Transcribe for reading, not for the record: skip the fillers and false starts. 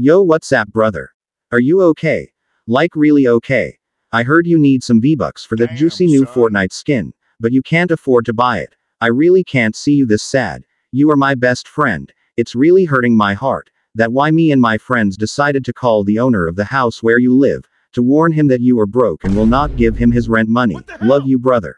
Yo, what's up, brother? Are you okay? Like, really okay? I heard you need some V-Bucks for that juicy new Fortnite skin, but you can't afford to buy it. I really can't see you this sad. You are my best friend. It's really hurting my heart. That's why me and my friends decided to call the owner of the house where you live, to warn him that you are broke and will not give him his rent money. Love you, brother.